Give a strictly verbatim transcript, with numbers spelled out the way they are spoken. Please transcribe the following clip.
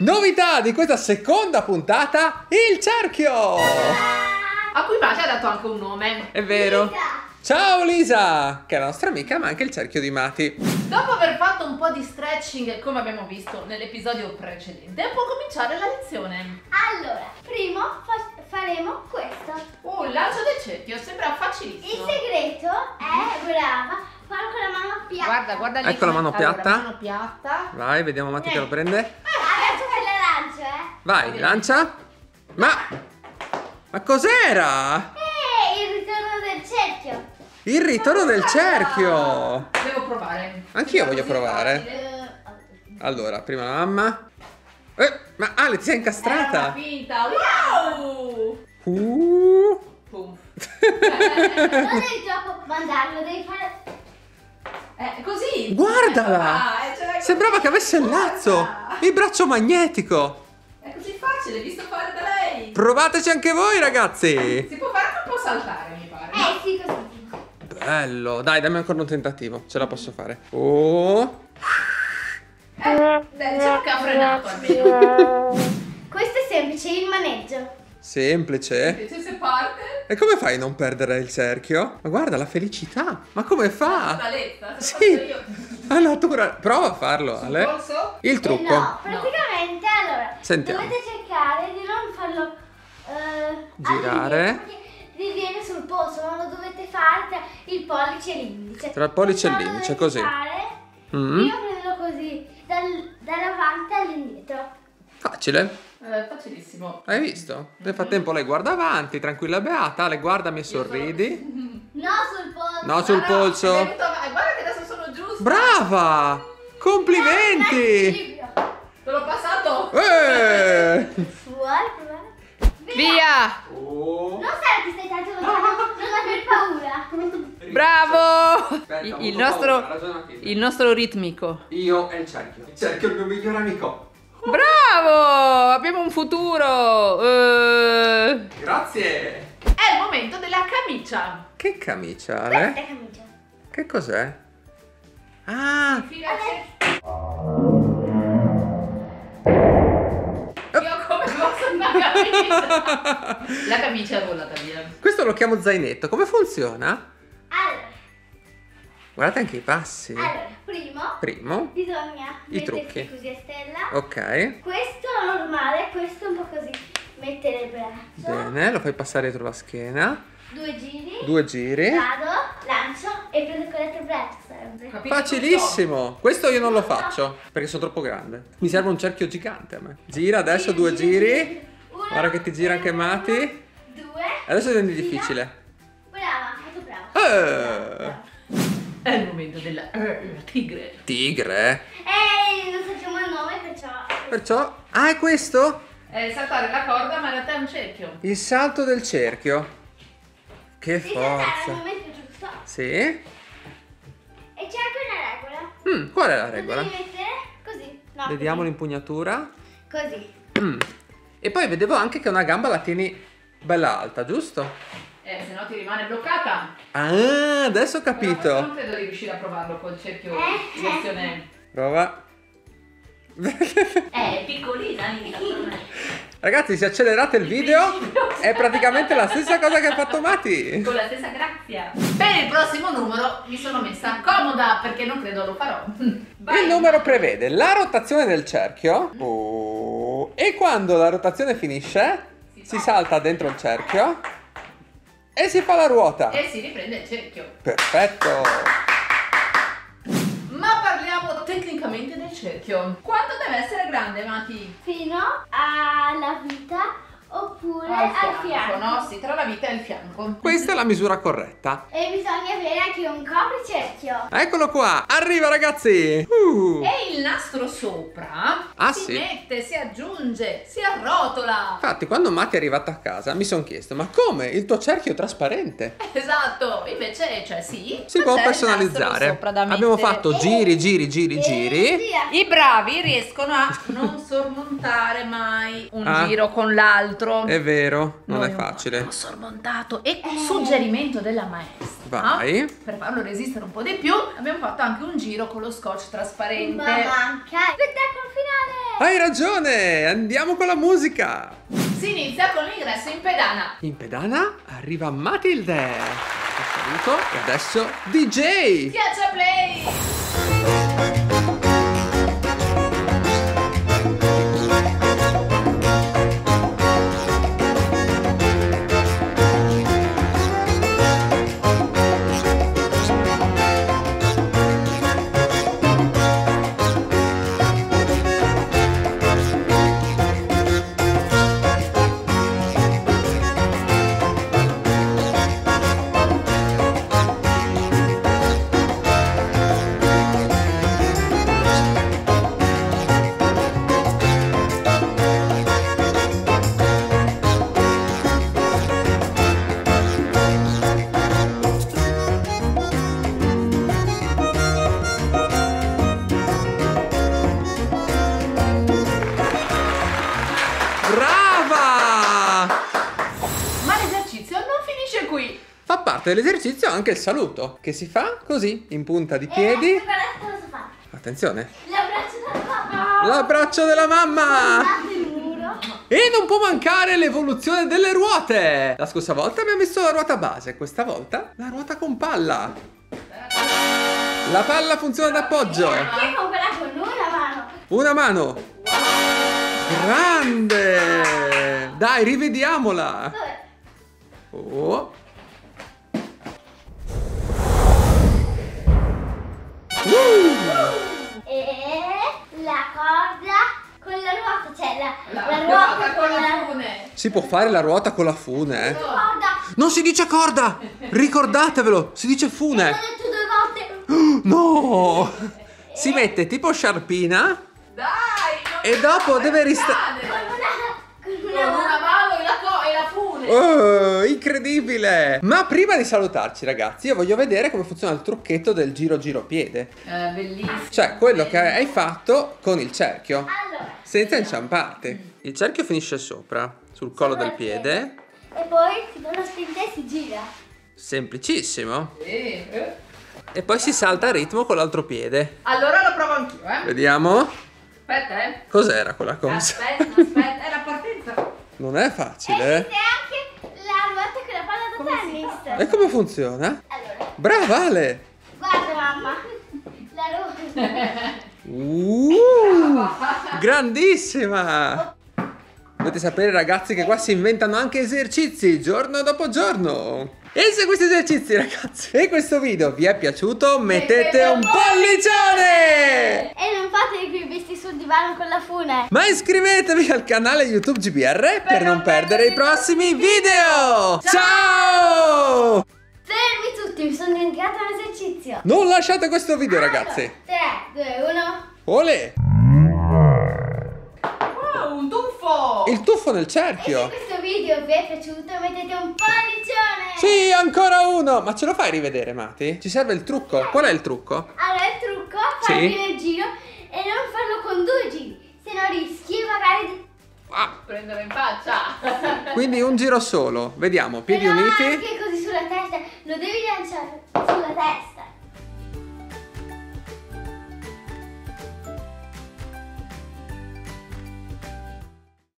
novità di questa seconda puntata, il cerchio! A cui Matilde ha dato anche un nome. È vero. Lisa. Ciao Lisa, che è la nostra amica, ma anche il cerchio di Mati. Dopo aver fatto un po' di stretching, come abbiamo visto nell'episodio precedente, può cominciare la lezione. Allora, primo fa faremo questo. Oh, il lancio del cerchio, sembra facilissimo. Il segreto è, brava, farlo con la mano piatta. Guarda, guarda lì. Ecco la mano piatta. Allora, mano piatta. Vai, vediamo Mati eh. che lo prende. Adesso fai la lancia, eh. Vai, okay. lancia. Ma, ma cos'era? Eh, il ritorno del cerchio. Il ritorno del cerchio! Devo provare. Anch'io voglio provare. Allora, prima la mamma. Eh, ma Ale, ti sei incastrata! Era una finta. Wow! Uh. Pum. Non devi troppo mandarlo, devi fare... Eh, così! Guardala! Sembrava che avesse il lazzo! Il braccio magnetico! È così facile, visto fare da lei! Provateci anche voi, ragazzi! Si può fare anche un po' saltare, mi pare. Eh, sì, così. Bello, dai, dammi ancora un tentativo, ce la posso fare. Oh. Eh, dai, diciamo che ha frenato almeno. Questo è semplice, il maneggio. Semplice? Semplice se parte. E come fai a non perdere il cerchio? Ma guarda, la felicità, ma come fa? La letta, sì, la natura. Prova a farlo, Ale. Il corso? Il trucco. Eh no, praticamente, no. allora, Sentiamo. dovete cercare di non farlo eh, girare. Vi viene sul polso, ma lo dovete fare il pollice e l'indice. Tra il pollice e l'indice, così. Fare, mm. Io prendo così, dal, dall'avanti all'indietro. Facile. Eh, facilissimo. Hai visto? Nel frattempo lei guarda avanti, tranquilla beata, le guarda, mi sorridi. Sono... No sul polso. No sul allora, polso. Venuto... Guarda che adesso sono giusta. Brava! Complimenti! Te l'ho passato. Eh. Via! Oh. Non sai che stai tanto non aver paura. Bravo! Aspetta, il, nostro, paura, il nostro ritmico. Io e il cerchio. Il cerchio è il mio migliore amico. Bravo! Abbiamo un futuro. Uh... Grazie. È il momento della camicia. Che camicia? Ale? Questa camicia. Che cos'è? Ah! La camicia è volata via. Questo lo chiamo zainetto. Come funziona? Allora, guardate anche i passi. Allora, primo, primo bisogna i trucchi così a stella. Ok. Questo è normale, questo è un po' così. Mettere il braccio. Bene, lo fai passare dietro la schiena. Due giri. Due giri. Vado, lancio e prendo con l'altro braccio sempre. Capito? Facilissimo. Questo io non lo faccio perché sono troppo grande. Mi serve un cerchio gigante a me. Gira adesso, gira, due gira, giri. Gira. Guarda che ti gira anche Mati. Due. Adesso diventi difficile. Brava, molto brava. Uh. È il momento della uh, tigre. Tigre? Eh, non sappiamo il nome, perciò. Perciò? Ah, è questo? È saltare la corda, ma in realtà è un cerchio. Il salto del cerchio. Che Devi forza. Saltare al momento giusto. Sì. E c'è anche una regola. Mm, qual è la regola? Devi mettere così. No, Vediamo l'impugnatura. Così. Mm. E poi vedevo anche che una gamba la tieni bella alta, giusto? Eh, se no ti rimane bloccata. Ah, adesso ho capito. Non credo di riuscire a provarlo col cerchio di versione. Prova. È piccolina. Ragazzi, se accelerate il video è praticamente la stessa cosa che ha fatto Mati. Con la stessa grazia. Per il prossimo numero mi sono messa comoda perché non credo lo farò. Vai. Il numero prevede la rotazione del cerchio. Oh. E quando la rotazione finisce, si, si salta dentro il cerchio e si fa la ruota. E si riprende il cerchio. Perfetto! Ma parliamo tecnicamente del cerchio. Quanto deve essere grande, Mati? Fino alla vita oppure al, al fianco. fianco. No, sì, tra la vita e il fianco. Questa è la misura corretta. E bisogna avere anche un copricerchio. Eccolo qua, arriva ragazzi. Uh. E il nastro sopra ah, si sì. mette, si aggiunge, si arrotola. Infatti quando Mati è arrivata a casa mi sono chiesto: ma come? Il tuo cerchio è trasparente. Esatto, invece cioè sì. Si può personalizzare. Abbiamo fatto e giri, giri, giri, e giri. E I bravi riescono a non sormontare mai un ah. giro con l'altro. altro. È vero, non è facile. Ho sormontato. E con suggerimento della maestra, vai, no? Per farlo resistere un po' di più, abbiamo fatto anche un giro con lo scotch trasparente. Ma manca il spettacolo finale. Hai ragione, andiamo con la musica. Si inizia con l'ingresso in pedana. In pedana arriva Matilde. Ti saluto e adesso D J. Schiaccia play. Dell'esercizio anche il saluto che si fa così in punta di piedi. Eh, attenzione, l'abbraccio della mamma, l'abbraccio della mamma. Il muro. E non può mancare l'evoluzione delle ruote. La scorsa volta abbiamo visto la ruota base, questa volta la ruota con palla. La palla funziona d'appoggio. Perché con quella con una mano? Una mano. Wow. Grande. Dai, rivediamola. Oh. Uh! E la corda con la ruota, cioè la, la, la ruota, ruota con la fune. Si può fare la ruota con la fune, eh? No. Non si dice corda, ricordatevelo, si dice fune. L'ho detto due volte. No! E... si mette tipo sciarpina. Dai! E dopo deve ristare con una, con una, con una mano, mano e, la co e la fune. Oh, incredibile! Ma prima di salutarci, ragazzi, io voglio vedere come funziona il trucchetto del giro giro piede. Eh, bellissimo. Cioè, quello bello che hai fatto con il cerchio. Allora, senza inciamparti. Il cerchio finisce sopra, sul collo sopra del piede. piede. E poi si fa una spinta e si gira. Semplicissimo. Sì. E poi si salta a ritmo con l'altro piede. Allora lo provo anch'io, eh. Vediamo. Aspetta, eh. Cos'era quella cosa? Aspetta, aspetta, era partenza. Non è facile, eh. E come funziona? Allora. Brava Ale! Guarda mamma, la ruota. Uh, grandissima! Dovete sapere ragazzi che qua si inventano anche esercizi giorno dopo giorno. E se questi esercizi ragazzi e questo video vi è piaciuto, mettete un pollicione! E non fate i questi sul divano con la fune. Ma iscrivetevi al canale YouTube G B R per non perdere i prossimi video! Ciao! Fermi tutti, mi sono dimenticata un esercizio. Non lasciate questo video ragazzi. tre, due, uno. Olè! Wow, un tuffo! Il tuffo nel cerchio! E se questo video vi è piaciuto, mettete un pollicione! Sì, ancora uno! Ma ce lo fai rivedere, Mati? Ci serve il trucco. Qual è il trucco? Allora, il trucco è fare sì. il giro e non farlo con due giri, se no rischi magari di... ah. Prenderlo in faccia! Quindi un giro solo. Vediamo, piedi Però uniti. Anche così sulla testa, lo devi lanciare sulla testa.